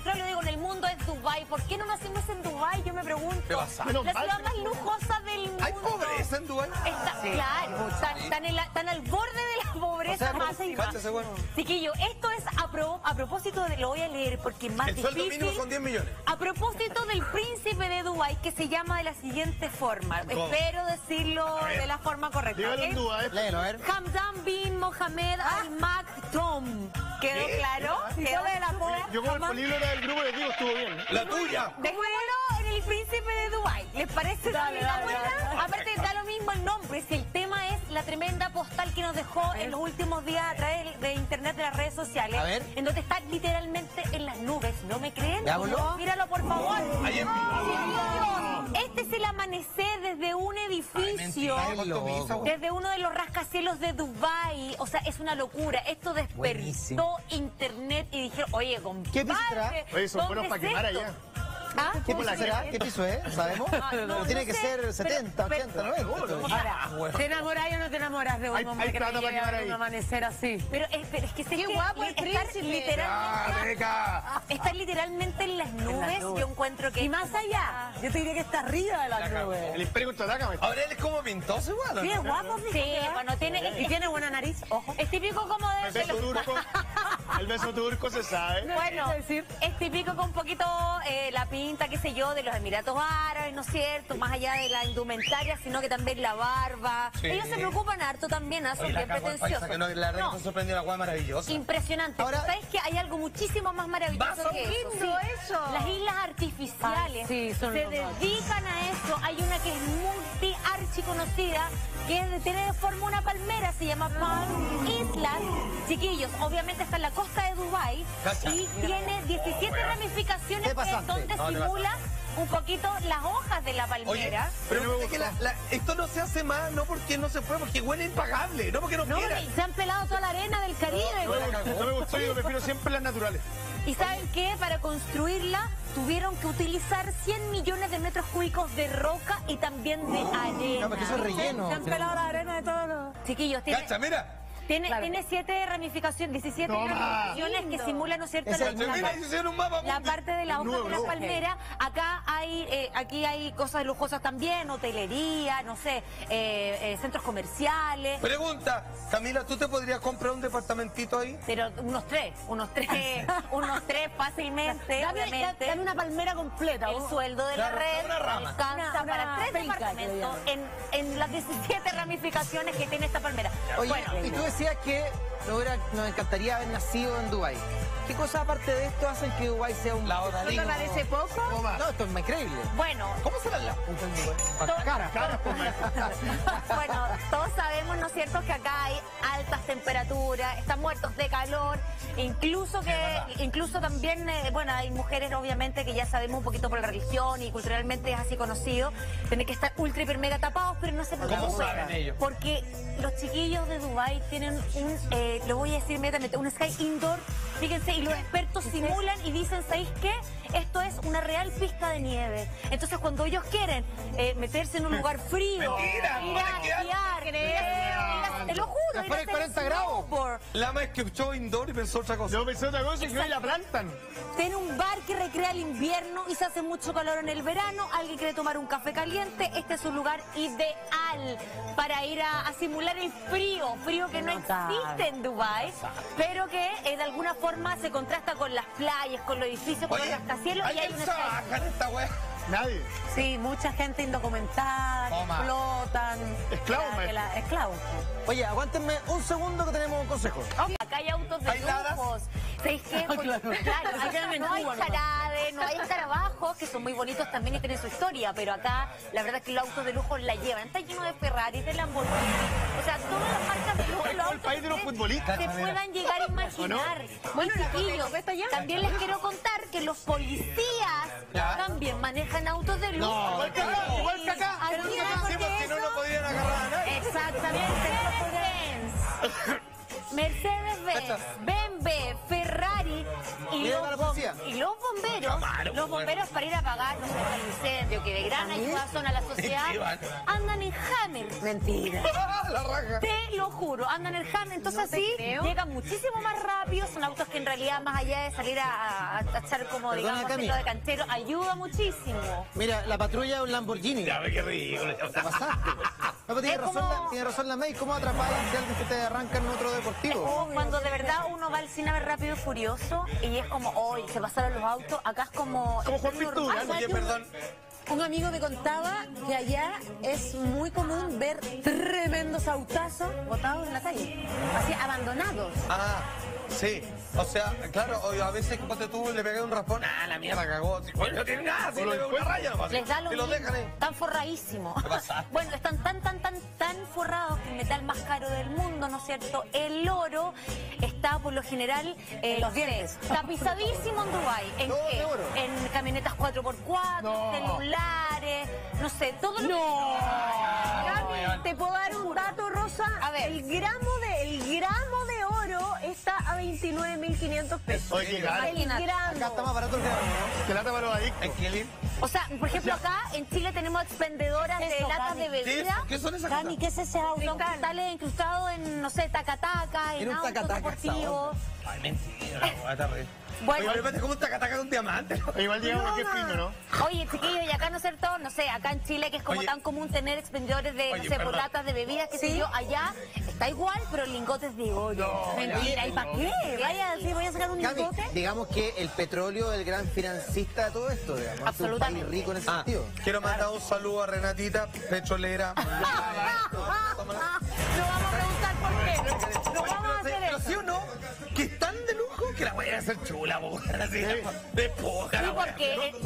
petróleo, digo, en el mundo es Dubai. ¿Por qué no nacimos en Dubai? Yo me pregunto. La ciudad más lujosa del mundo. ¿Hay pobreza en Dubai? Está, sí, claro, están al borde de la pobreza máxima. Chiquillo, esto es a propósito de... Lo voy a leer porque es más difícil. El sueldo mínimo son 10 millones. A propósito del príncipe de Dubai, que se llama de la siguiente forma. ¿Cómo? Espero decirlo de la forma correcta. ¿Okay? Léelo, a ver. Hamdan Bin Mohammed Al-Maktoum. ¿Quedó claro? ¿Quedó de la cola? Yo como el libro del grupo les digo, estuvo bien. ¡La tuya! Dejémoslo en el príncipe de Dubai. ¿Les parece? Dale, dale, dale. Aparte, da lo mismo el nombre. Si el tema es la tremenda postal que nos dejó en los últimos días a través de internet, de las redes sociales. A ver. En donde está literalmente en las nubes. ¿No me creen? ¿Veámoslo? Míralo, por favor. Ahí en este es el amanecer desde un edificio, desde uno de los rascacielos de Dubái. O sea, es una locura. Esto despertó internet y dijeron, oye, compadre, oye, son buenos para quemar allá. ¿Ah? ¿Qué piso será? ¿Qué piso es? ¿Sabemos? No, tiene que ser 70, 80, 90. Ahora, ¿te enamoras o no te enamoras de un hombre que te lleva un amanecer así? Pero es que qué guapo el príncipe. Estar literalmente en las nubes, yo encuentro que... Y más allá, yo te diría que está arriba de las nubes. El imperio contra Ataca. Ahora él es como pintoso igual. Sí, es guapo. Sí, bueno, tiene... Y tiene buena nariz, ojo. Es típico como de... El beso turco se sabe. Bueno, es típico con un poquito la pinta, qué sé yo, de los Emiratos Árabes, ¿no es cierto? Más allá de la indumentaria, sino que también la barba. Sí. Ellos se preocupan harto también, son bien pretenciosos. Que no, la red nos sorprendió, la hueá maravillosa. Impresionante. Ahora, ¿sabes que hay algo muchísimo más maravilloso que eso? Sí. Eso. Las islas artificiales son se dedican a eso. Hay una que es multi-archiconocida, que tiene de forma una palmera, se llama Palm. Islas, chiquillos, obviamente está en la costa de Dubái y tiene 17 ramificaciones donde simula un poquito las hojas de la palmera. Oye, pero es que esto no se hace más, no porque no se puede, porque huele impagable, no porque no quiera. No, se han pelado toda la arena del Caribe. No me gustó, yo prefiero siempre las naturales. ¿Y saben qué? Para construirla tuvieron que utilizar 100 millones de metros cúbicos de roca y también de arena. No, porque eso es relleno. Se han pelado la arena de todos los... Chiquillos, ¡cacha, mira! Tiene 7 ramificaciones, 17 ramificaciones que simulan, ¿no es cierto? La parte de la hoja de la palmera. Acá hay, aquí hay cosas lujosas también, hotelería, no sé, centros comerciales. Pregunta, Camila, ¿tú te podrías comprar un departamentito ahí? Pero unos tres fácilmente. Dame una palmera completa. El sueldo de la red alcanza para 3 departamentos en las 17 ramificaciones que tiene esta palmera. Bueno, y tú decías que nos encantaría haber nacido en Dubái. ¿Qué cosas aparte de esto hacen que Dubái sea un... ¿La otra parece poco? No, esto es increíble. Bueno. ¿Cómo será la puta en Dubái? Cara. Bueno, todos sabemos, ¿no es cierto?, que acá hay altas temperaturas, están muertos de calor, incluso también, bueno, hay mujeres, obviamente, que ya sabemos un poquito por la religión y culturalmente es así conocido, tienen que estar ultra, hiper, mega tapados, pero no se preocupen. ¿Cómo saben ellos? Porque los chiquillos de Dubái tienen un, lo voy a decir inmediatamente, un sky indoor, fíjense, y los expertos simulan y dicen, ¿sabéis qué? Esto es una real pista de nieve. Entonces, cuando ellos quieren meterse en un lugar frío, te lo juro, ir a hacer 40 grados. La más que escuchó indoor y pensó otra cosa. Yo pensé otra cosa y hoy la plantan. Tiene un bar que recrea el invierno y se hace mucho calor en el verano. Alguien quiere tomar un café caliente. Este es un lugar ideal para ir a simular el frío que no existe en Dubái, pero que de alguna forma se contrasta con las playas, con los edificios, con los rascacielos. Y hay un nadie. Sí, mucha gente indocumentada, explotan. Esclavos, esclavos. Oye, aguántenme un segundo que tenemos un consejo. Acá hay autos de lujos. ¿Sabéis qué? Claro, no hay jarabes, no hay escarabajos, que son muy bonitos también y tienen su historia, pero acá la verdad es que los autos de lujo la llevan. Está lleno de Ferrari, de Lamborghini, o sea, todas las marcas de lujo, los autos país de los futbolistas se puedan llegar a imaginar. Bueno, chiquillos, también les quiero contar que los policías también manejan autos de lujo. No, igual que acá, pero que no lo podían agarrar a nadie. Exactamente. Mercedes-Benz, BMW, Ferrari y los bomberos policía. Y los bomberos para ir a apagar el incendio, que de gran ayuda son a la sociedad, andan en Hammer. Mentira. La raja. Te lo juro, andan en Hammer. Entonces así llegan muchísimo más rápido. Son autos que en realidad, más allá de salir a echar como, digamos, de cantero, ayuda muchísimo. Mira, la patrulla de un Lamborghini. Ya ve qué ridículo. ¿Te pasaste? No, tiene razón, la May, ¿cómo atrapar si alguien se te arranca en otro deportivo? Es como cuando de verdad uno va al cine a ver Rápido y Furioso y es como, hoy se pasaron los autos, acá es como... Como Juan Pintura, perdón. Un amigo me contaba que allá es muy común ver tremendos autazos botados en la calle, así abandonados. Ah, sí, o sea, claro, a veces cuando tú le pegas un raspón, ah, la mierda cagó, bueno, no tiene nada, si le pega una raya nomás. Les da lo mismo, están forradísimos. ¿Qué pasa? Bueno, están tan forrados que el metal más caro del mundo, ¿no es cierto? El oro está por lo general, los dientes, tapizadísimo en Dubái, en camionetas 4x4, celulares. No sé, todo lo que... Te puedo dar un dato, Rosa. A ver. El gramo de oro está a 29.500 pesos. Oye, acá está más barato el gramo, ¿no? Que lata para los adictos. O sea, por ejemplo, acá en Chile tenemos expendedoras de latas de bebida. ¿Qué son esas? Cami, ¿qué es ese auto? Cristales incrustados en, no sé, tacataca, en autos deportivos. Ay, mentira, bueno, oye, ¿cómo te ataca un diamante? Igual digamos que es fino, ¿no? Oye, chiquillos, y acá, ¿no es cierto? No sé, acá en Chile, que es como tan común tener expendedores de, no sé, latas de bebidas, que sé yo, allá está igual, pero lingotes de oro. Mentira, ¿y para qué? Vaya, sí, voy a sacar un lingote. Digamos que el petróleo es el gran financista de todo esto, digamos. Absolutamente. Es un país rico en ese sentido. Quiero mandar un saludo a Renatita, petrolera. Ser chula, así, de poca. Sí, porque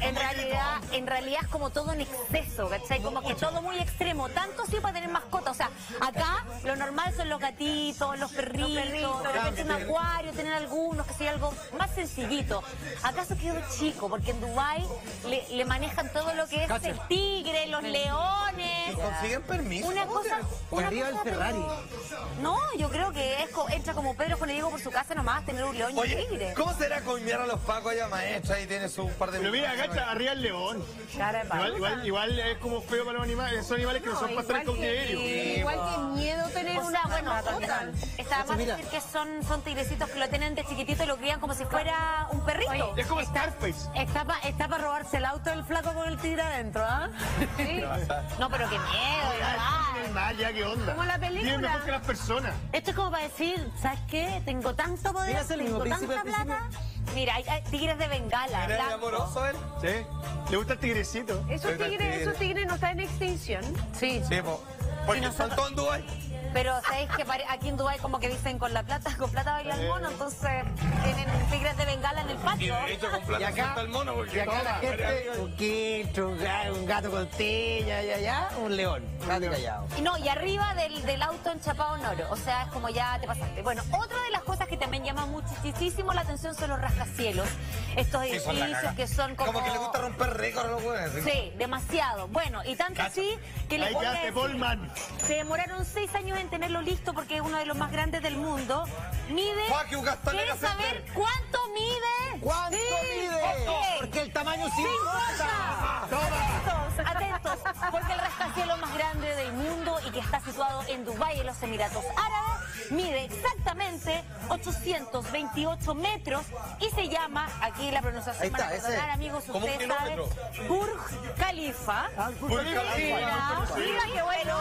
en realidad es como todo en exceso, ¿cachai? Como que todo muy extremo, tanto sí para tener mascota. O sea, acá lo normal son los gatitos, los perritos, un acuario, tener algunos, que sea algo más sencillito. Acá se quedó chico, porque en Dubái le manejan todo lo que es el tigre, los leones. ¿Consiguen permiso? Una cosa el Ferrari. No, yo creo que es, entra como Pedro con el Diego por su casa nomás, tener un león y un tigre. ¿Cómo será convidar a los pacos allá, maestra? Y tiene su par de... Pero mira, acá está arriba el león. Igual es como feo para los animales. Son animales que no son para estar en cautiverio. Igual que miedo tener una... Bueno, está más decir que son tigrecitos que lo tienen de chiquitito y lo crían como si fuera un perrito. Es como Scarface. Está para robarse el auto del flaco con el tigre adentro, ¿ah? Sí. No, pero qué miedo, ¿verdad? Ya, qué onda. Como la película. Bien mejor que las personas. Esto es como para decir, ¿sabes qué? Tengo tanto poder, tengo tanta plata. Mira, hay tigres de Bengala. Mira, amoroso él. Sí. Le gusta el tigrecito. Esos tigres no están en extinción. Sí. Sí, porque saltó en Dubái. Pero sabéis que aquí en Dubái como que dicen con plata baila el mono, entonces tienen tigres de Bengala en el patio. Y de hecho con plata salta el mono porque acá la gente un gato con tilla y allá, un león, gato callado. Y no, y arriba del auto enchapado en oro, o sea, es como ya te pasaste. Bueno, otra de las cosas que también llama muchísimo la atención son los rascacielos. Estos edificios que son como... Como que les gusta romper récord a los hueones. Sí, demasiado. Bueno, y tanto así que les se demoraron 6 años en tenerlo listo porque es uno de los más grandes del mundo. Mide... ¿Quieres saber cuánto mide? ¿Cuánto mide? Porque el tamaño sí importa. Atentos, porque el rascacielos más grande del mundo y que está situado en Dubái, en los Emiratos Árabes, mide exactamente 828 metros y se llama, aquí la pronunciación para perdonar, amigos, ustedes saben, Burj Khalifa. Mira qué bueno.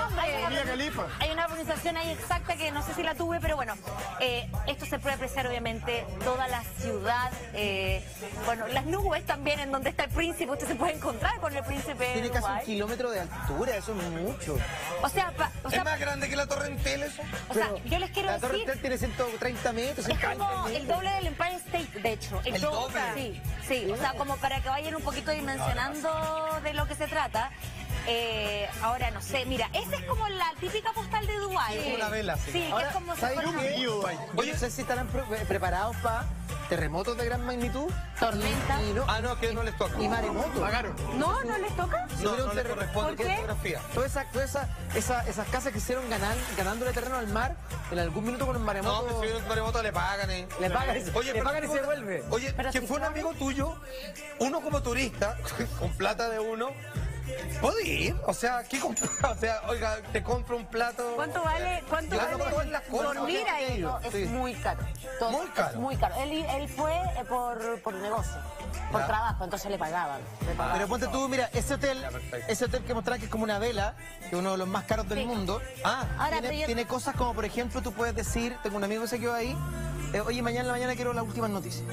Hay una pronunciación ahí exacta que no sé si la tuve, pero bueno, esto se puede apreciar obviamente toda la ciudad, bueno, las nubes también en donde está el príncipe, usted se puede encontrar con el príncipe. Tiene casi un kilómetro de altura, eso es mucho. O sea, ¿es más grande que la Torre Entel eso? O sea, yo les quiero decir... La Torre Entel tiene 130 metros. Es como el doble del Empire State, de hecho. El doble. Sí, o sea, como para que vayan un poquito dimensionando de lo que se trata. Ahora no sé, mira, esa es como la típica postal de Dubái. Sí, una vela, sí. Sí, ahora, que es como si Dubái. Oye, no sé si estarán preparados para terremotos de gran magnitud. Tormentas. No, que no les toca. Y maremotos. ¿Pagaron? No, no les toca. No les corresponde. ¿Por qué? Todas esas casas que hicieron ganándole terreno al mar, en algún minuto con un maremoto. No, si viene un maremoto le pagan. Le pagan, oye, le pagan y se vuelve. Oye, que fue un amigo tuyo, uno como turista, con plata de uno. ¿Podí ir? O sea, ¿qué comprar? O sea, oiga, te compro un plato... ¿Cuánto vale? ¿Cuánto vale dormir ahí? No, es muy caro. Todo, muy caro. Es muy caro. Él fue por negocio, por trabajo, entonces le pagaban. Pero ponte tú, mira, ese hotel que mostraron que es como una vela, que es uno de los más caros del mundo. Ah, ahora, tiene cosas como, por ejemplo, tú puedes decir, tengo un amigo que se quedó ahí, oye, mañana en la mañana quiero las últimas noticias.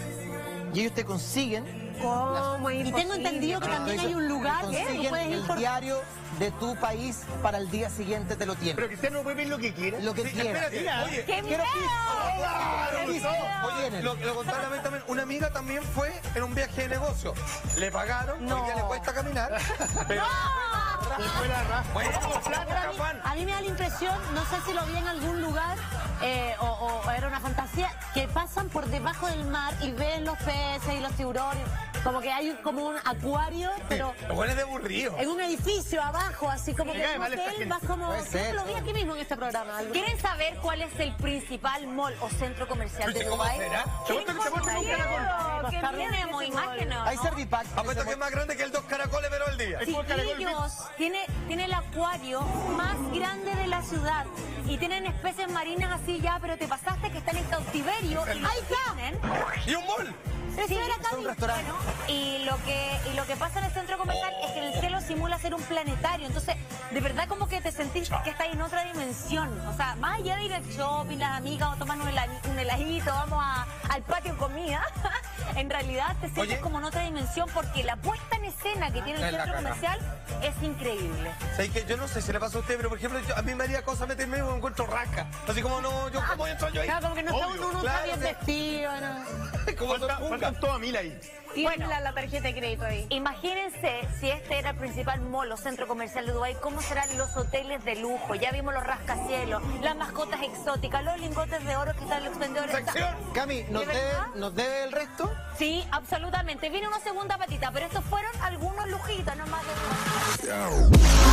Y ellos te consiguen... ¿Cómo? Y tengo entendido que también hay un lugar que tú puedes ir por... el diario de tu país para el día siguiente te lo tienen. Pero Cristiano puede ver lo que quiera. Lo que quiera. Oye, ¡qué miedo! Oye, lo contaron también. Una amiga también fue en un viaje de negocio. Le pagaron, hoy día le cuesta caminar. A mí me da la impresión, no sé si lo vi en algún lugar o era una fantasía, que pasan por debajo del mar y ven los peces y los tiburones, como que hay como un acuario, pero... Lo bueno es de aburrido. En un edificio abajo, así como que en un hotel, vas como... Lo vi aquí mismo en este programa. ¿Quieren saber cuál es el principal mall o centro comercial de Dubái? Tenemos imágenes. Hay Servipack. Apuesto que es más grande que el 2 caracoles, pero al día. Tiene el acuario más grande de la ciudad y tienen especies marinas así ya, pero te pasaste que están en cautiverio. ¡Ahí tienen! ¡Y un mall! Sí, es un restaurante. Bueno, y lo que pasa en el centro comercial es que el cielo simula ser un planetario. Entonces, de verdad como que te sentís que estás en otra dimensión. O sea, más allá de ir al shopping, las amigas, o tomar un heladito, vamos al patio comida. En realidad te sientes como en otra dimensión porque la puesta en escena que tiene el centro comercial es increíble. ¿Sabes qué? Yo no sé si le pasa a usted, pero por ejemplo, a mí me haría cosa meterme en un encuentro rasca. Así como no, yo como entro yo ahí. Claro, como que no está bien vestido, ¿no? Toda mil ahí. Bueno, la tarjeta de crédito ahí. Imagínense si este era el principal mall o centro comercial de Dubái, cómo serán los hoteles de lujo. Ya vimos los rascacielos, las mascotas exóticas, los lingotes de oro que están en los vendedores. Cami, ¿nos debe el resto? Sí, absolutamente. Viene una segunda patita, pero estos fueron algunos lujitos nomás de...